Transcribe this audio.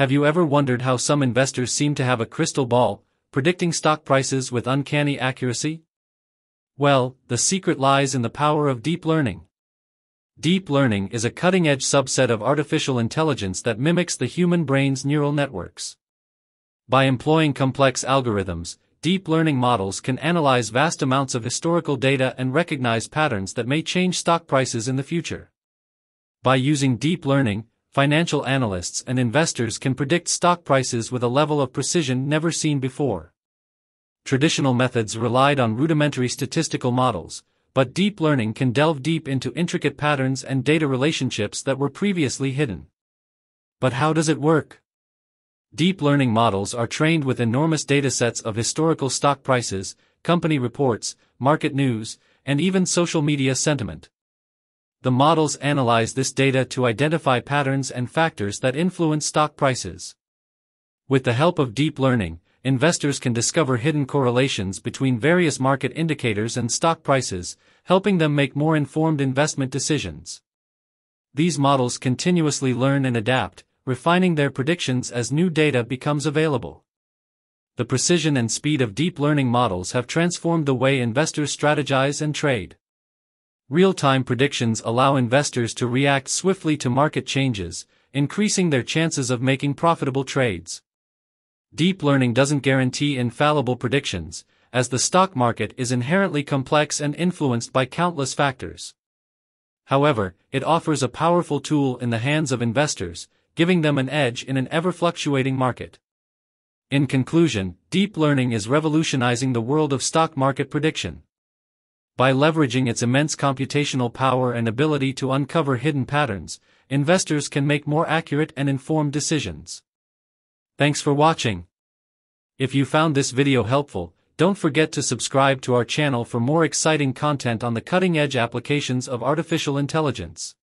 Have you ever wondered how some investors seem to have a crystal ball, predicting stock prices with uncanny accuracy? Well, the secret lies in the power of deep learning. Deep learning is a cutting-edge subset of artificial intelligence that mimics the human brain's neural networks. By employing complex algorithms, deep learning models can analyze vast amounts of historical data and recognize patterns that may change stock prices in the future. By using deep learning, financial analysts and investors can predict stock prices with a level of precision never seen before. Traditional methods relied on rudimentary statistical models, but deep learning can delve deep into intricate patterns and data relationships that were previously hidden. But how does it work? Deep learning models are trained with enormous datasets of historical stock prices, company reports, market news, and even social media sentiment. The models analyze this data to identify patterns and factors that influence stock prices. With the help of deep learning, investors can discover hidden correlations between various market indicators and stock prices, helping them make more informed investment decisions. These models continuously learn and adapt, refining their predictions as new data becomes available. The precision and speed of deep learning models have transformed the way investors strategize and trade. Real-time predictions allow investors to react swiftly to market changes, increasing their chances of making profitable trades. Deep learning doesn't guarantee infallible predictions, as the stock market is inherently complex and influenced by countless factors. However, it offers a powerful tool in the hands of investors, giving them an edge in an ever-fluctuating market. In conclusion, deep learning is revolutionizing the world of stock market prediction. By leveraging its immense computational power and ability to uncover hidden patterns, investors can make more accurate and informed decisions. Thanks for watching. If you found this video helpful, don't forget to subscribe to our channel for more exciting content on the cutting-edge applications of artificial intelligence.